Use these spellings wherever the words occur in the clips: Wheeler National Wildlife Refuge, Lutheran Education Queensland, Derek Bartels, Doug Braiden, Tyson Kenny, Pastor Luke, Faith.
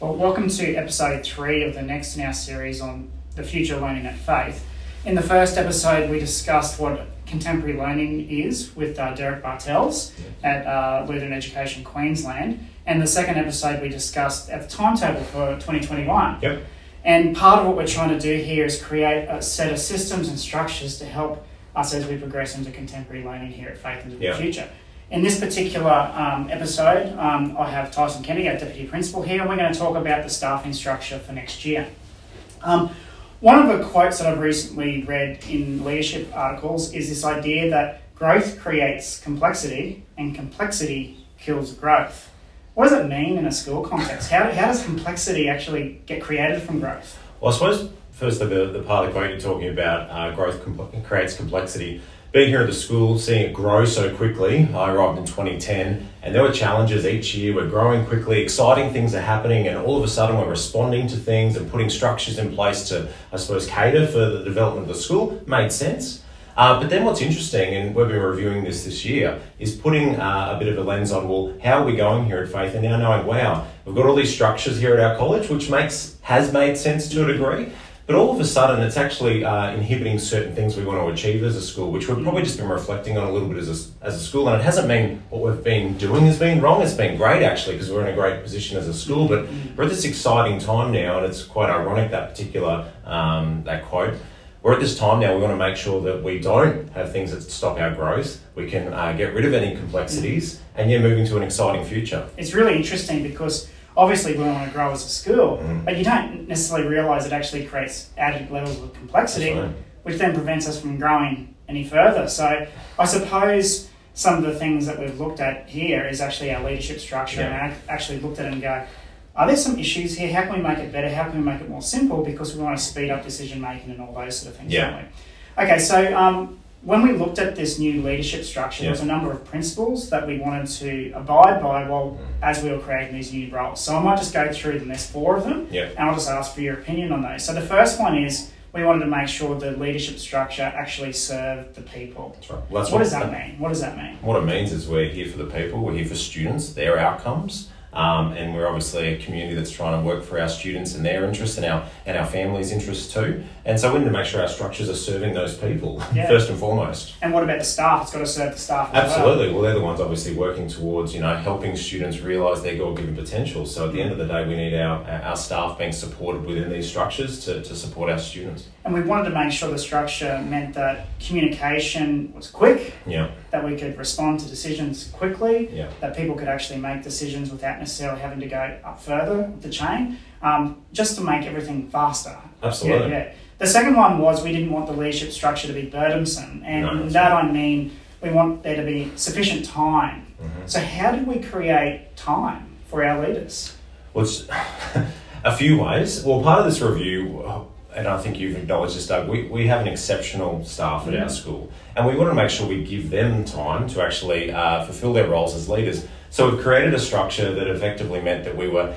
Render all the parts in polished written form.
Well, welcome to episode 3 of the next in our series on the future learning at Faith. In the first episode, we discussed what contemporary learning is with Derek Bartels at Lutheran Education Queensland. And the second episode, we discussed at the timetable for 2021. Yep. And part of what we're trying to do here is create a set of systems and structures to help us as we progress into contemporary learning here at Faith into the future. In this particular episode, I have Tyson Kenny, our Deputy Principal here, and we're going to talk about the staffing structure for next year. One of the quotes that I've recently read in leadership articles is this idea that growth creates complexity and complexity kills growth. What does it mean in a school context? How does complexity actually get created from growth? Well, I suppose first the part of the quote you're talking about, growth creates complexity. Being here at the school, seeing it grow so quickly, I arrived in 2010, and there were challenges each year. We're growing quickly, exciting things are happening, and all of a sudden we're responding to things and putting structures in place to, I suppose, cater for the development of the school. Made sense. But then what's interesting, and we've been reviewing this year, is putting a bit of a lens on, well, how are we going here at Faith? And now knowing, wow, we've got all these structures here at our college, which has made sense to a degree. But all of a sudden, it's actually inhibiting certain things we want to achieve as a school, which we've probably just been reflecting on a little bit as a school. And it hasn't been what we've been doing has been wrong. It's been great, actually, because we're in a great position as a school. But we're at this exciting time now, and it's quite ironic, that particular that quote. We're at this time now, we want to make sure that we don't have things that stop our growth. We can get rid of any complexities and, yeah, moving to an exciting future. It's really interesting because obviously, we want to grow as a school, but you don't necessarily realise it actually creates added levels of complexity, which then prevents us from growing any further. So I suppose some of the things that we've looked at here is actually our leadership structure, and I actually looked at it and go, are there some issues here? How can we make it better? How can we make it more simple? Because we want to speed up decision making and all those sort of things, don't we? Okay, so when we looked at this new leadership structure, there was a number of principles that we wanted to abide by as we were creating these new roles. So I might just go through them. There's 4 of them, and I'll just ask for your opinion on those. So the first one is we wanted to make sure the leadership structure actually served the people. That's right. Well, what does that mean? What does that mean? What it means is we're here for the people. We're here for students, their outcomes. And we're obviously a community that's trying to work for our students and their interests and our families' interests too. And so we need to make sure our structures are serving those people first and foremost. And what about the staff? It's got to serve the staff as well. Absolutely. Well, they're the ones obviously working towards, helping students realise their God-given potential. So at the end of the day, we need our staff being supported within these structures to support our students. And we wanted to make sure the structure meant that communication was quick, that we could respond to decisions quickly, that people could actually make decisions without necessarily having to go up further the chain, just to make everything faster. Absolutely. The second one was we didn't want the leadership structure to be burdensome, and I mean we want there to be sufficient time. So how did we create time for our leaders? Well, it's a few ways. Well, part of this review, and I think you've acknowledged this, Doug, we have an exceptional staff at our school, and we want to make sure we give them time to actually fulfill their roles as leaders. So we've created a structure that effectively meant that we were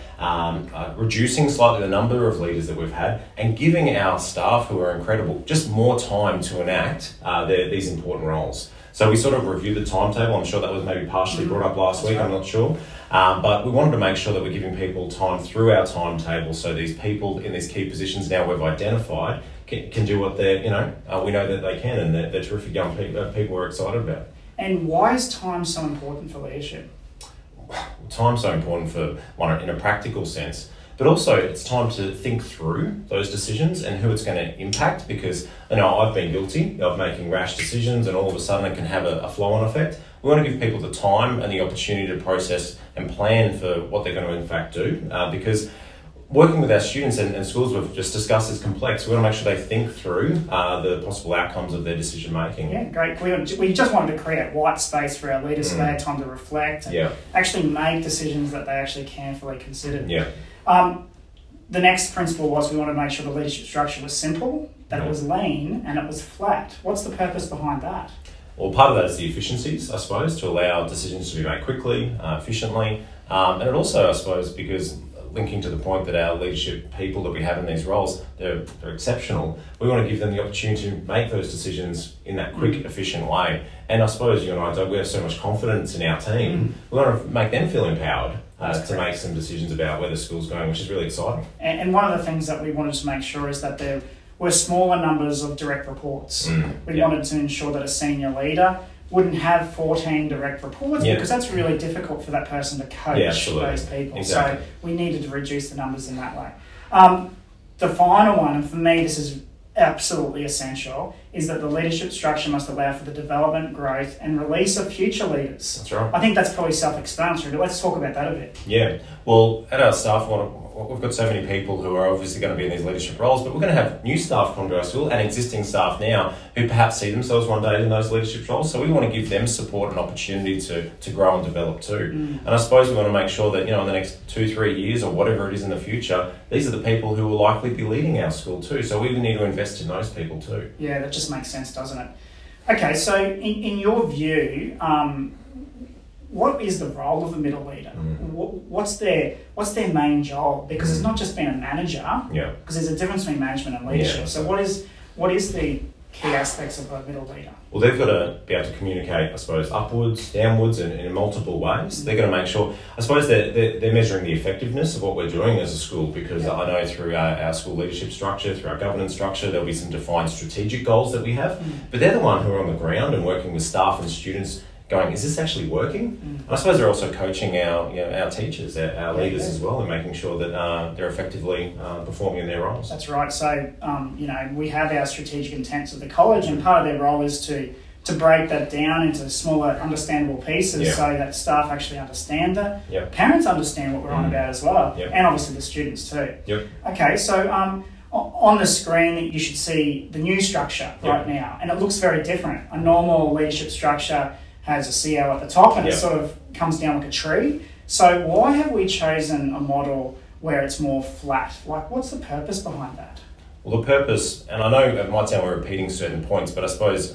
reducing slightly the number of leaders that we've had and giving our staff, who are incredible, just more time to enact these important roles. So we sort of reviewed the timetable. I'm sure that was maybe partially brought up last week, I'm not sure. But we wanted to make sure that we're giving people time through our timetable, so these people in these key positions now we've identified can do what they're, we know that they can, and they're terrific young people we're excited about. And why is time so important for leadership? Time's so important for one in a practical sense, but also it's time to think through those decisions and who it's going to impact, because I've been guilty of making rash decisions, and all of a sudden it can have a flow-on effect. We want to give people the time and the opportunity to process and plan for what they're going to in fact do, because working with our students and schools we've just discussed is complex. We want to make sure they think through the possible outcomes of their decision making. Yeah, great. We just wanted to create white space for our leaders so they had time to reflect and actually make decisions that they actually carefully considered. The next principle was we wanted to make sure the leadership structure was simple, that it was lean, and it was flat. What's the purpose behind that? Well, part of that is the efficiencies, I suppose, to allow decisions to be made quickly, efficiently, and it also, I suppose, because linking to the point that our leadership people that we have in these roles, they're exceptional. We want to give them the opportunity to make those decisions in that quick, efficient way. And I suppose you and I, Doug, we have so much confidence in our team. We want to make them feel empowered to make some decisions about where the school's going, which is really exciting. And one of the things that we wanted to make sure is that there were smaller numbers of direct reports. We wanted to ensure that a senior leader wouldn't have 14 direct reports because that's really difficult for that person to coach those people. Exactly. So we needed to reduce the numbers in that way. The final one, and for me this is absolutely essential, is that the leadership structure must allow for the development, growth, and release of future leaders. That's right. I think that's probably self-explanatory, but let's talk about that a bit. Yeah. Well, at our staff, we've got so many people who are obviously going to be in these leadership roles, but we're going to have new staff come to our school and existing staff now who perhaps see themselves one day in those leadership roles. So we want to give them support and opportunity to grow and develop too. And I suppose we want to make sure that, you know, in the next 2-3 years or whatever it is in the future, these are the people who will likely be leading our school too. So we need to invest in those people too. Yeah, that just makes sense, doesn't it? Okay, so in your view, what is the role of a middle leader? What's their main job? Because it's not just being a manager. Yeah. Because there's a difference between management and leadership. Yeah. So what is the key aspects of a middle leader? Well, they've got to be able to communicate, I suppose, upwards, downwards, and in multiple ways. They're going to make sure, I suppose, they're measuring the effectiveness of what we're doing as a school, because I know through our school leadership structure, through our governance structure, there'll be some defined strategic goals that we have, but they're the one who are on the ground and working with staff and students going, is this actually working? And I suppose they're also coaching our teachers, our leaders as well, and making sure that they're effectively performing in their roles. That's right. So, we have our strategic intents of the college, and part of their role is to break that down into smaller, understandable pieces so that staff actually understand that. Parents understand what we're on about as well, and obviously the students too. Okay, so on the screen, you should see the new structure right now, and it looks very different. A normal leadership structure has a CO at the top, and it sort of comes down like a tree. So why have we chosen a model where it's more flat? Like, what's the purpose behind that? Well, the purpose, and I know it might sound we're repeating certain points, but I suppose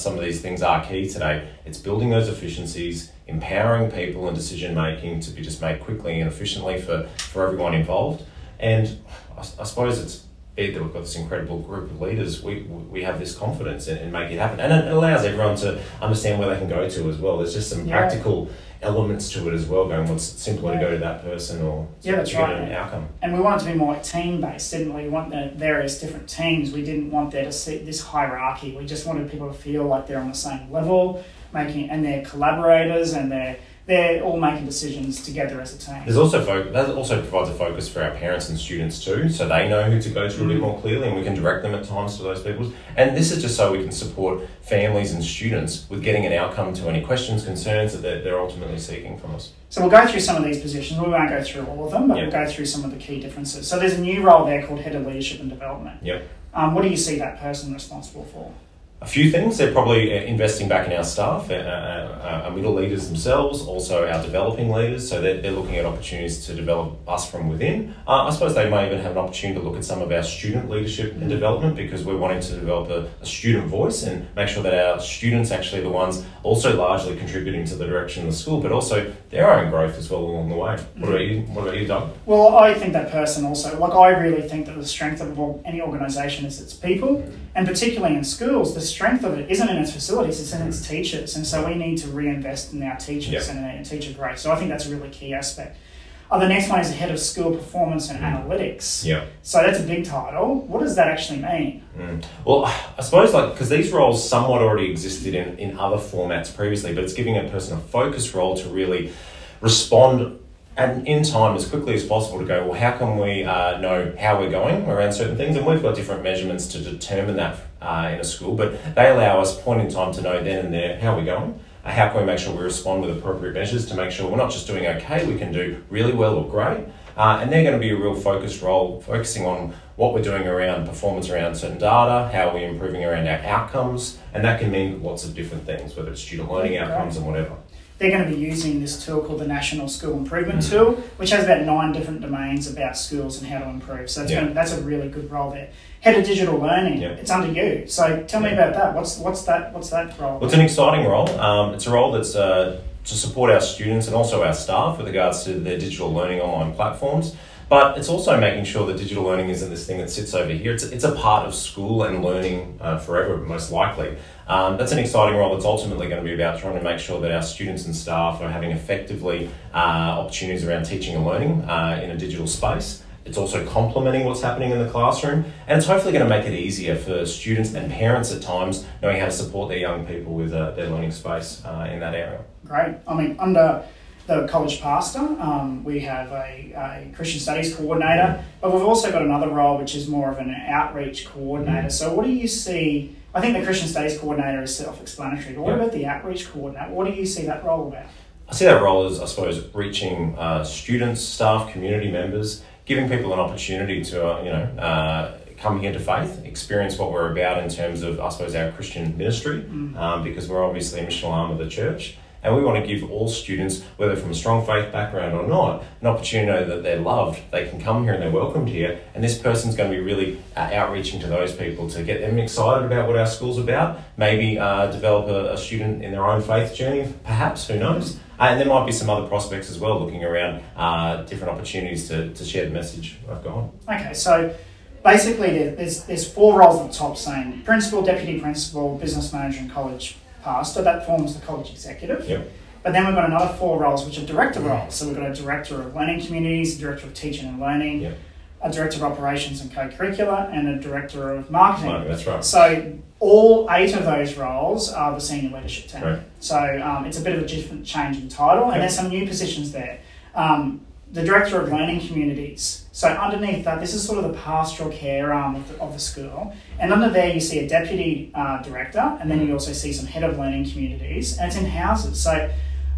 some of these things are key today. It's building those efficiencies, empowering people in decision-making to be just made quickly and efficiently for everyone involved. And I suppose it's that we've got this incredible group of leaders, we have this confidence and make it happen. And it allows everyone to understand where they can go to as well. There's just some practical elements to it as well, going, well, it's simpler to go to that person or to get an outcome. And we want it to be more team-based, didn't we? We want the various different teams. We didn't want there to see this hierarchy. We just wanted people to feel like they're on the same level, and they're collaborators and they're all making decisions together as a team. That also provides a focus for our parents and students too, so they know who to go to a bit more clearly, and we can direct them at times to those people. And this is just so we can support families and students with getting an outcome to any questions, concerns that they're ultimately seeking from us. So we'll go through some of these positions. We won't go through all of them, but we'll go through some of the key differences. So there's a new role there called Head of Leadership and Development. What do you see that person responsible for? A few things. They're probably investing back in our staff, our middle leaders themselves, also our developing leaders, so they're looking at opportunities to develop us from within. I suppose they may even have an opportunity to look at some of our student leadership and development, because we're wanting to develop a student voice and make sure that our students actually are the ones also largely contributing to the direction of the school, but also their own growth as well along the way. What about you, Doug? Well, I think that person also, I really think that the strength of any organisation is its people, and particularly in schools, the strength of it isn't in its facilities, it's in its teachers, and so we need to reinvest in our teachers and in teacher growth. So I think that's a really key aspect. The next one is the Head of School Performance and Analytics. So that's a big title. What does that actually mean? Well, I suppose because these roles somewhat already existed in other formats previously, but it's giving a person a focus role to really respond and in time as quickly as possible to go, well, how can we know how we're going around certain things? And we've got different measurements to determine that in a school, but they allow us point in time to know then and there how we're going. How can we make sure we respond with appropriate measures to make sure we're not just doing okay, we can do really well or great. And they're going to be a real focused role, focusing on what we're doing around performance around certain data, how we're improving around our outcomes, and that can mean lots of different things, whether it's student learning outcomes and whatever. They're going to be using this tool called the National School Improvement Tool, which has about 9 different domains about schools and how to improve. So that's a really good role there. Head of Digital Learning, it's under you. So tell me about that. What's that role? Well, it's an exciting role. It's a role that's to support our students and also our staff with regards to their digital learning online platforms. But it's also making sure that digital learning isn't this thing that sits over here. It's a part of school and learning forever, most likely. That's an exciting role that's ultimately going to be about trying to make sure that our students and staff are having effectively opportunities around teaching and learning in a digital space. It's also complementing what's happening in the classroom, and it's hopefully going to make it easier for students and parents at times knowing how to support their young people with their learning space in that area. Great. I mean, under the college pastor, we have a Christian studies coordinator, but we've also got another role which is more of an outreach coordinator. So what do you see? I think the Christian studies coordinator is self-explanatory, but what about the outreach coordinator? What do you see that role about? I see that role as, I suppose, reaching students, staff, community members, giving people an opportunity to, come here to faith, experience what we're about in terms of, I suppose, our Christian ministry, because we're obviously a missional arm of the church. And we want to give all students, whether from a strong faith background or not, an opportunity to know that they're loved, they can come here and they're welcomed here. And this person's going to be really outreaching to those people to get them excited about what our school's about, maybe develop a student in their own faith journey, perhaps, who knows. And there might be some other prospects as well, looking around different opportunities to share the message of God. Okay, so basically there's four roles at the top, saying principal, deputy principal, business manager and college pastor. That forms the college executive. Yep. But then we've got another four roles, which are director roles. So we've got a director of learning communities, a director of teaching and learning, a director of operations and co-curricular, and a director of marketing. Oh, that's right. So all eight of those roles are the senior leadership team. Right. So it's a bit of a different change in title, and there's some new positions there. The director of learning communities. So underneath that, this is sort of the pastoral care arm of the school. And under there, you see a deputy director, and then you also see some head of learning communities, and it's in houses. So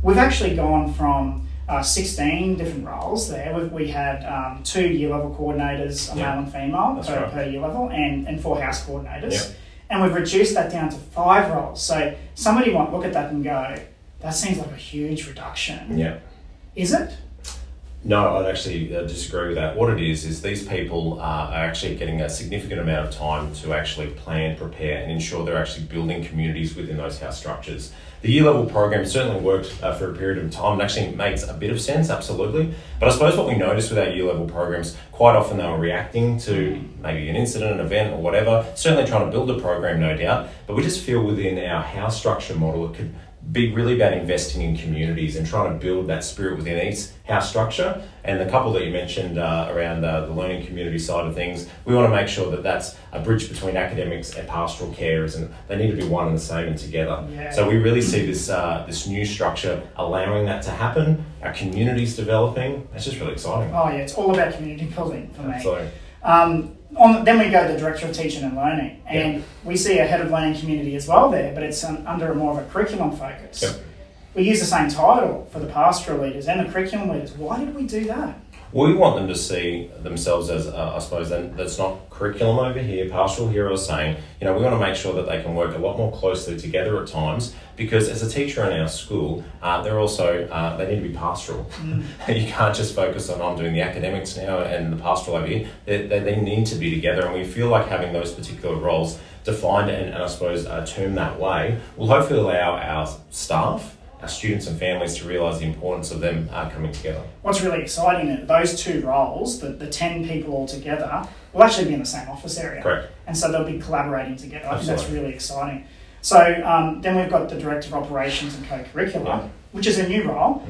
we've actually gone from 16 different roles there. We had 2 year-level coordinators, a male and female per year-level, and 4 house coordinators. Yep. And we've reduced that down to 5 roles. So somebody might look at that and go, that seems like a huge reduction. Yeah. Is it? No, I'd actually disagree with that. What it is these people are actually getting a significant amount of time to actually plan, prepare, and ensure they're actually building communities within those house structures. The year-level program certainly worked for a period of time. It actually makes a bit of sense, absolutely. But I suppose what we noticed with our year-level programs, quite often they were reacting to maybe an incident, an event, or whatever, certainly trying to build a program, no doubt. But we just feel within our house structure model, it could be really about investing in communities and trying to build that spirit within each house structure. And the couple that you mentioned around the learning community side of things, we want to make sure that that's a bridge between academics and pastoral carers, and they need to be one and the same and together. Yeah. So we really see this new structure allowing that to happen, our communities developing. That's just really exciting. Oh yeah, it's all about community building for me. Absolutely. Then we go to the director of teaching and learning, and we see a head of learning community as well there, but it's under more of a curriculum focus. Yep. We use the same title for the pastoral leaders and the curriculum leaders. Why did we do that? We want them to see themselves as, I suppose, and that's not curriculum over here, pastoral here, I was saying, we want to make sure that they can work a lot more closely together at times, because as a teacher in our school, they're also, they need to be pastoral. You can't just focus on, I'm doing the academics now and the pastoral over here. They need to be together, and we feel like having those particular roles defined and I suppose, termed that way will hopefully allow our staff, our students and families to realise the importance of them coming together. What's really exciting is those 2 roles, the 10 people all together, will actually be in the same office area. Correct. And so they'll be collaborating together. Absolutely. I think that's really exciting. So then we've got the Director of Operations and Co-Curricular, which is a new role.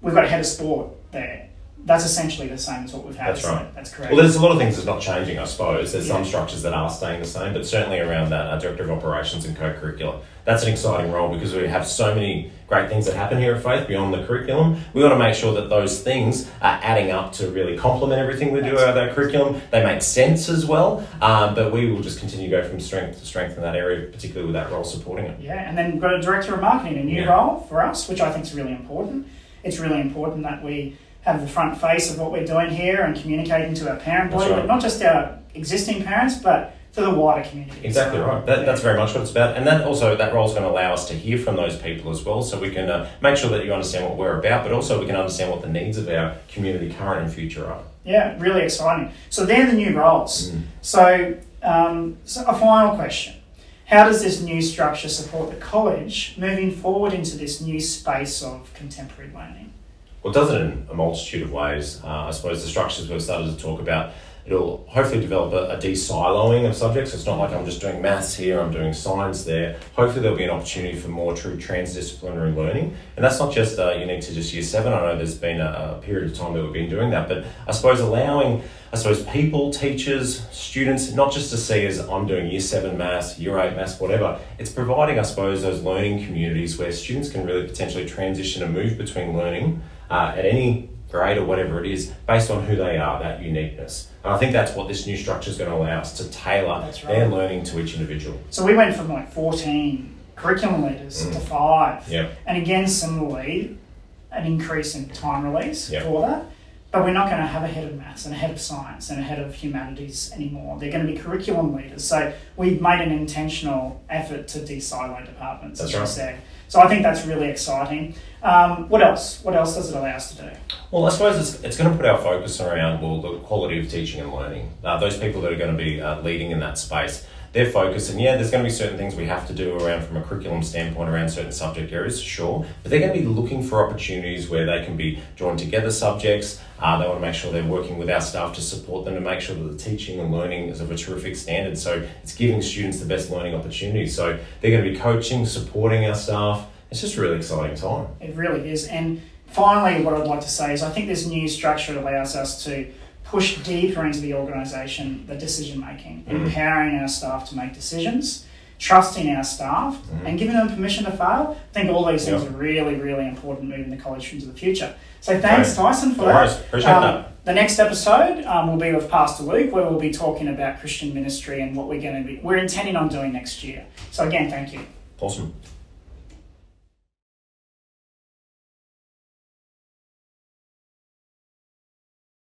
We've got a Head of Sport there. That's essentially the same as what we've had. That's right. That's correct. Well, there's a lot of things that's not changing, I suppose. There's some structures that are staying the same, but certainly around that, our Director of Operations and Co-Curricular. That's an exciting role because we have so many great things that happen here at Faith beyond the curriculum. We want to make sure that those things are adding up to really complement everything we do out of our curriculum. They make sense as well, but we will just continue to go from strength to strength in that area, particularly with that role supporting it. Yeah, and then we've got a Director of Marketing, a new role for us, which I think is really important. It's really important that we have the front face of what we're doing here and communicating to our parent body, but not just our existing parents, but to the wider community. Exactly right. That's very much what it's about. And that role is going to allow us to hear from those people as well, so we can make sure that you understand what we're about, but also we can understand what the needs of our community current and future are. Yeah, really exciting. So they're the new roles. So a final question. How does this new structure support the college moving forward into this new space of contemporary learning? well, it does it in a multitude of ways. I suppose the structures we've started to talk about, it'll hopefully develop a de-siloing of subjects. It's not like I'm just doing maths here, I'm doing science there. Hopefully there'll be an opportunity for more true transdisciplinary learning. And that's not just unique to just year seven. I know there's been a period of time that we've been doing that, but I suppose allowing, people, teachers, students, not just to see as I'm doing year seven maths, year eight maths, whatever. It's providing, those learning communities where students can really potentially transition and move between learning at any grade or whatever it is, based on who they are, that uniqueness. And I think that's what this new structure is going to allow us to tailor their learning to each individual. So we went from like 14 curriculum leaders to 5. Yep. And again, similarly, an increase in time release for that. But we're not going to have a head of maths and a head of science and a head of humanities anymore. They're going to be curriculum leaders. So we've made an intentional effort to de-silo departments, as you said. So I think that's really exciting. What else? What else does it allow us to do? Well, I suppose it's going to put our focus around the quality of teaching and learning. Those people that are going to be leading in that space, their focus, and yeah, there's going to be certain things we have to do around from a curriculum standpoint around certain subject areas, sure, but they're going to be looking for opportunities where they can be joined together subjects. They want to make sure they're working with our staff to support them to make sure that the teaching and learning is of a terrific standard. So it's giving students the best learning opportunities. So they're going to be coaching, supporting our staff. It's just a really exciting time. It really is. And finally, what I'd like to say is I think this new structure allows us to push deeper into the organisation, the decision-making, empowering our staff to make decisions, trusting our staff, and giving them permission to fail. I think all these things are really, really important moving the college into the future. So thanks, Tyson, for that. Appreciate that. The next episode will be with Pastor Luke, where we'll be talking about Christian ministry and what we're intending on doing next year. So again, thank you. Awesome.